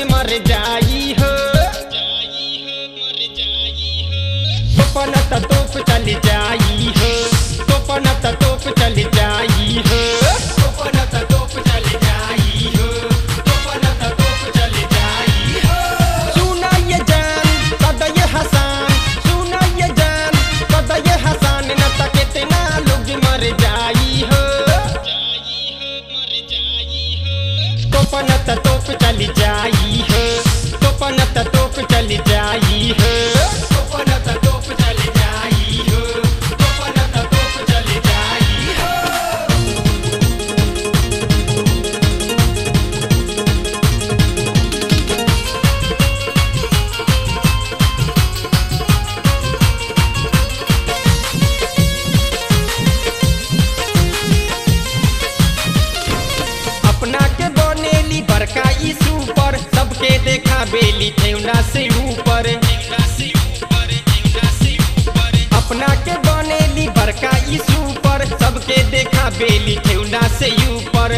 के मर जाई हो, टोपा ना ता टोप चल जाई हो, टोपा ना ता टोप चल जाई हो, टोपा ना ता टोप चल जाई हो, टोपा ना ता टोप चल जाई हो। सुना ये जान कद ये हसान, सुना ये जान कद ये हसान, ना ता कितना लोग मर जाई हो, टोपा ना ता टोप चल जाई हो, टोपा ना ता टोप चल जाई हो, टोपा ना ता टोप चल जाई हो। पर सबके देखा बेली ठेवना से ऊपर, अपना के बनेली बड़का इशू पर सबके देखा बेली ठेवना से ऊपर।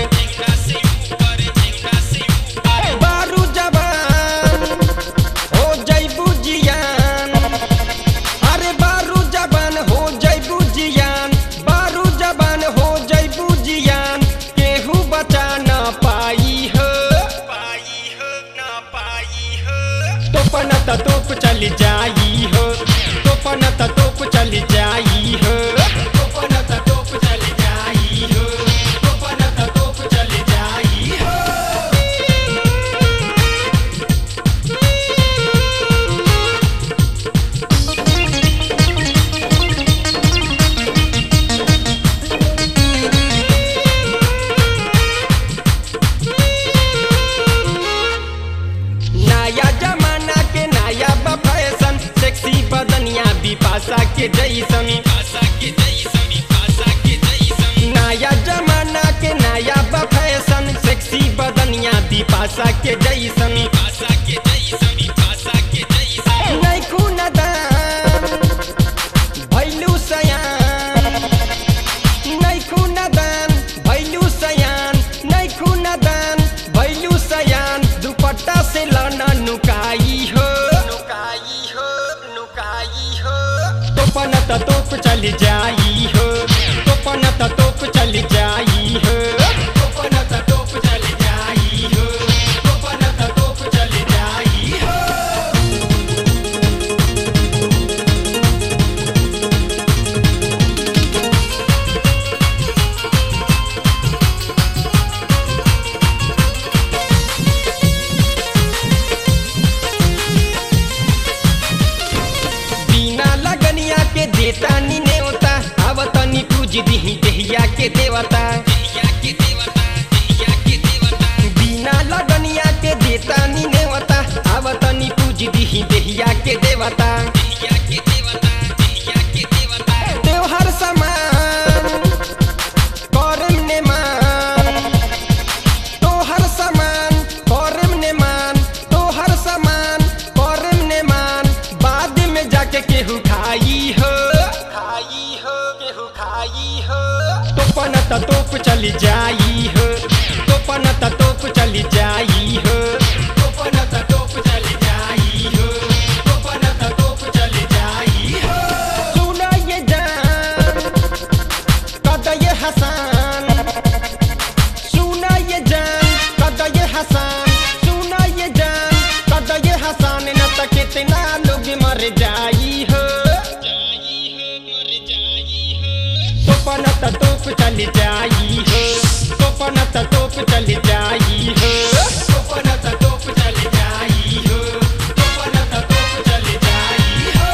बारू जबान हो जैबू जियान, अरे बारू जबान हो जैबू जियान, बारू जबान हो जैबू जियान, केहू बचा ना पाई हो, टोपा ना ता टोप चल जाई हो, टोपा ना ता टोप चल जाई हो, टोपा ना ता टोप चल जाई हो, टोपा ना ता टोप चल जाई हो। नया जमाना के नया फैशन, सेक्सी बदनिया बिपाशा के जैसन, नया जमाना के नया फैशन, सेक्सी बदनिया बिपाशा के जैसन। भैलू सयान नहीं खून दान, भैलू सयान नहीं खून दान, भैलू सयान दुपट्टा से लाना नुकाई हो, नुकाई हो, नुकाई हो। टोपा ना ता टोप चल जाई हो, टोपा ना ता टोप चल जाई हो, टोपा ना ता टोप चल जाई हो, टोपा ना ता टोप चल जाई हो। देतानी नेवता आवतनी पूज दिही देहिया के देवता, बिना लगनिया के देतानी नेवता आवतनी पूज दिही देहिया के देवता। त्योहार समान करम ने मान, तोहर समान करम ने मान, तोहर समान करम ने मान, बाद में जाके केहू खाई हो, टोपा ना ता टोप चल जाई हो, टोपा ना ता टोप चल जाई हो, टोपा ना ता टोप चल जाई हो, टोपा ना ता टोप चल जाई हो। सुना ये जान कद ये हसान, सुना ये जान कद ये हसान, सुना ये जान कद ये हसान, ना ता कितना लोग मर जाई हो, टोपा ना ता टोप चल जाई हो, टोपा ना ता टोप चल जाई हो, टोपा ना ता टोप चल जाई हो, टोपा ना ता टोप चल जाई हो।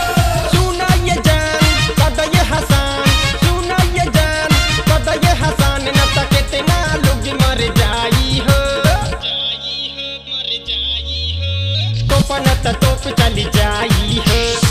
सुना ये जान कद ये हसान, सुना ये जान कद ये हसान, ना ता कितना लोग मर जाई हो, टोपा ना ता टोप चल जाई हो।